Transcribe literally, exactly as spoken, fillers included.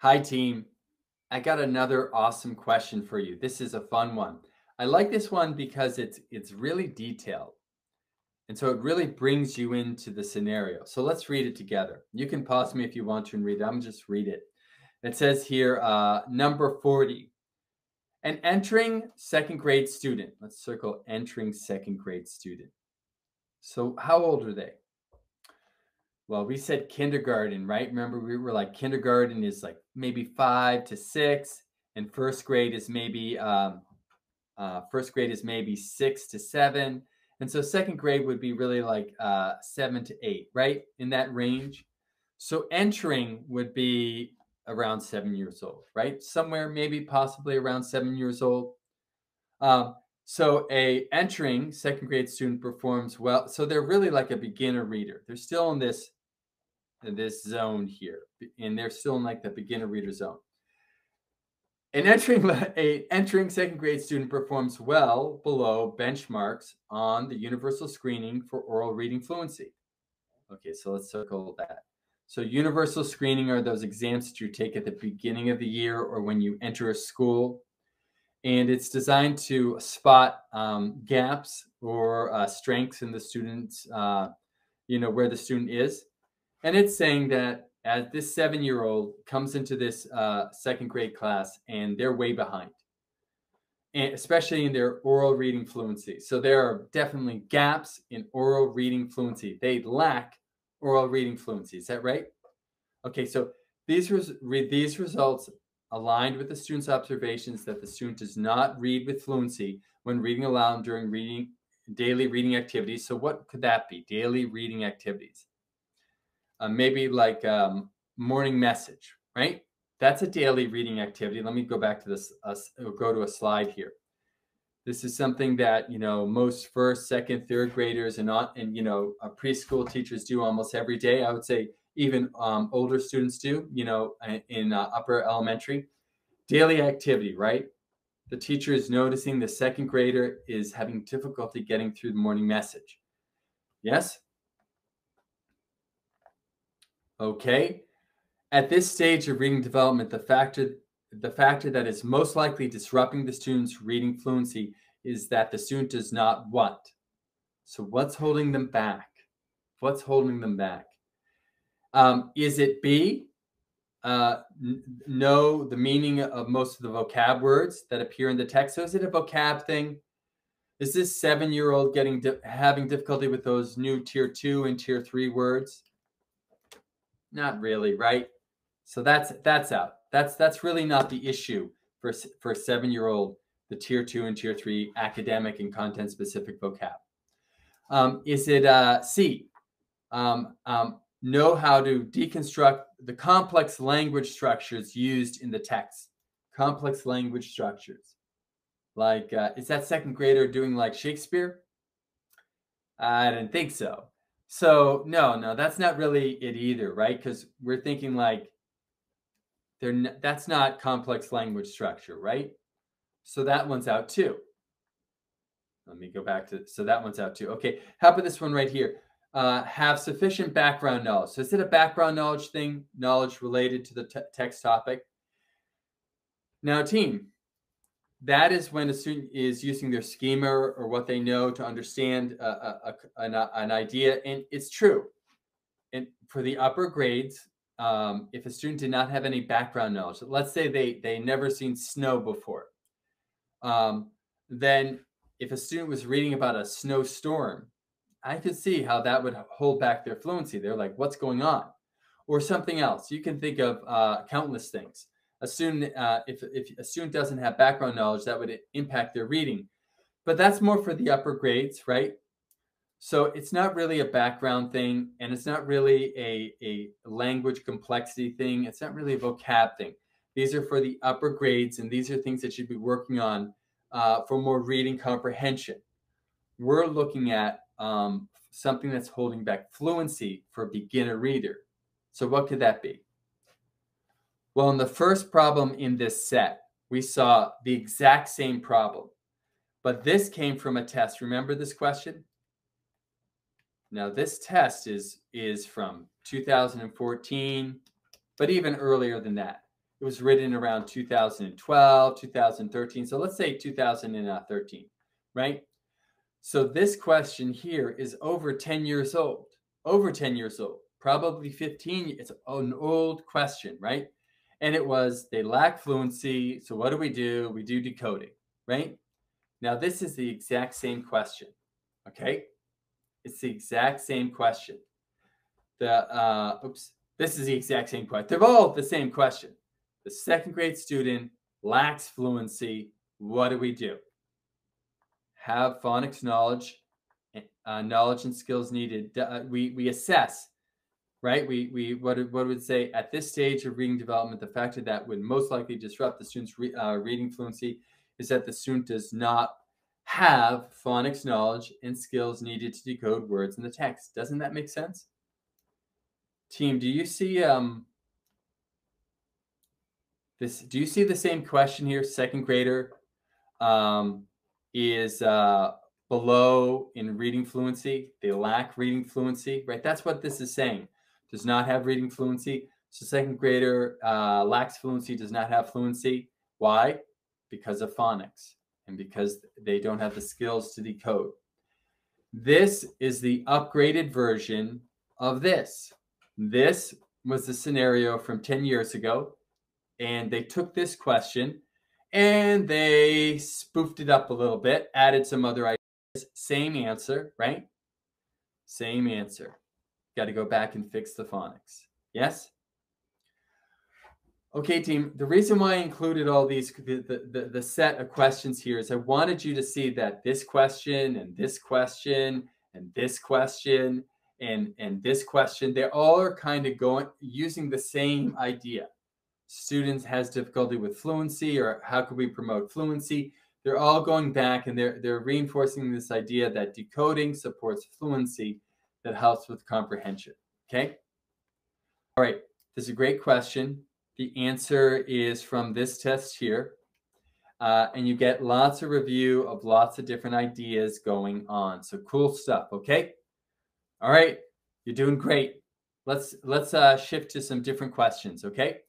Hi, team. I got another awesome question for you. This is a fun one. I like this one because it's it's really detailed. And so it really brings you into the scenario. So let's read it together. You can pause me if you want to and read it. I'm just read it. It says here, uh, number forty, an entering second grade student. Let's circle entering second grade student. So how old are they? Well, we said kindergarten, right? Remember, we were like kindergarten is like maybe five to six, and first grade is maybe um, uh, first grade is maybe six to seven, and so second grade would be really like uh, seven to eight, right? In that range. So entering would be around seven years old, right? Somewhere maybe possibly around seven years old. Um, So a entering second grade student performs well. So they're really like a beginner reader. They're still in this, in this zone here, and they're still in like the beginner reader zone. An entering, a entering second grade student performs well below benchmarks on the universal screening for oral reading fluency. Okay, so let's circle that. So universal screening are those exams that you take at the beginning of the year or when you enter a school. And it's designed to spot um, gaps or uh, strengths in the student's, uh, you know, where the student is. And it's saying that as this seven-year-old comes into this uh, second grade class and they're way behind, and especially in their oral reading fluency. So there are definitely gaps in oral reading fluency. They lack oral reading fluency. Is that right? Okay, so these, res re these results aligned with the student's observations that the student does not read with fluency when reading aloud during reading daily reading activities. So what could that be? Daily reading activities. Uh, maybe like um, morning message, right? That's a daily reading activity. Let me go back to this, uh, go to a slide here. This is something that, you know, most first, second, third graders and, on, and you know, uh, preschool teachers do almost every day. I would say even um, older students do, you know, in uh, upper elementary. Daily activity, right? The teacher is noticing the second grader is having difficulty getting through the morning message. Yes? Okay. At this stage of reading development, the factor, the factor that is most likely disrupting the student's reading fluency is that the student does not what? So what's holding them back? What's holding them back? Um, is it B, uh, know the meaning of most of the vocab words that appear in the text? So is it a vocab thing? Is this seven-year-old getting di having difficulty with those new tier two and tier three words? Not really, right? So that's that's out. That's that's really not the issue for for a seven-year-old. The tier two and tier three academic and content-specific vocab. Um, is it uh, C? Um, um, know how to deconstruct the complex language structures used in the text. Complex language structures. Like, uh, is that second grader doing like Shakespeare? I didn't think so. So no, no, that's not really it either, right? Because we're thinking like, they're n that's not complex language structure, right? So that one's out too. Let me go back to, so that one's out too. Okay, how about this one right here? Uh, have sufficient background knowledge. So is it a background knowledge thing? Knowledge related to the t text topic. Now, team, that is when a student is using their schema or what they know to understand a, a, a, an, a, an idea, and it's true. And for the upper grades, um, if a student did not have any background knowledge, let's say they they never seen snow before, um, then if a student was reading about a snowstorm, I could see how that would hold back their fluency. They're like, what's going on? Or something else. You can think of uh, countless things. A student, uh, if, if a student doesn't have background knowledge, that would impact their reading. But that's more for the upper grades, right? So it's not really a background thing, and it's not really a, a language complexity thing. It's not really a vocab thing. These are for the upper grades, and these are things that you'd be working on uh, for more reading comprehension. We're looking at Um, something that's holding back fluency for a beginner reader. So what could that be? Well, in the first problem in this set, we saw the exact same problem, but this came from a test. Remember this question? Now this test is, is from two thousand fourteen, but even earlier than that. It was written around two thousand twelve, two thousand thirteen. So let's say two thousand thirteen, right? So this question here is over ten years old, over ten years old, probably fifteen. It's an old question, right? And it was, they lack fluency. So what do we do? We do decoding, right? Now, this is the exact same question, okay? It's the exact same question. The, uh, oops, this is the exact same question. They're all the same question. The second grade student lacks fluency. What do we do? Have phonics knowledge, uh, knowledge and skills needed. Uh, we, we assess, right? We, we what, what would say at this stage of reading development, the factor that would most likely disrupt the student's re, uh, reading fluency is that the student does not have phonics knowledge and skills needed to decode words in the text. Doesn't that make sense? Team, do you see um, this? Do you see the same question here? Second grader um, is uh, below in reading fluency. They lack reading fluency, right? That's what this is saying. Does not have reading fluency. So second grader uh, lacks fluency, does not have fluency. Why? Because of phonics and because they don't have the skills to decode. This is the upgraded version of this. This was the scenario from ten years ago, and they took this question and they spoofed it up a little bit, added some other ideas. Same answer, right? Same answer. Got to go back and fix the phonics. Yes? Okay, team, the reason why I included all these, the, the, the set of questions here is I wanted you to see that this question and this question and this question and and this question, they all are kind of going using the same idea. Students has difficulty with fluency, or how can we promote fluency? They're all going back and they're they're reinforcing this idea that decoding supports fluency, that helps with comprehension. Okay. All right. This is a great question. The answer is from this test here. Uh, and you get lots of review of lots of different ideas going on. So cool stuff. Okay. All right, you're doing great. Let's let's uh, shift to some different questions, okay?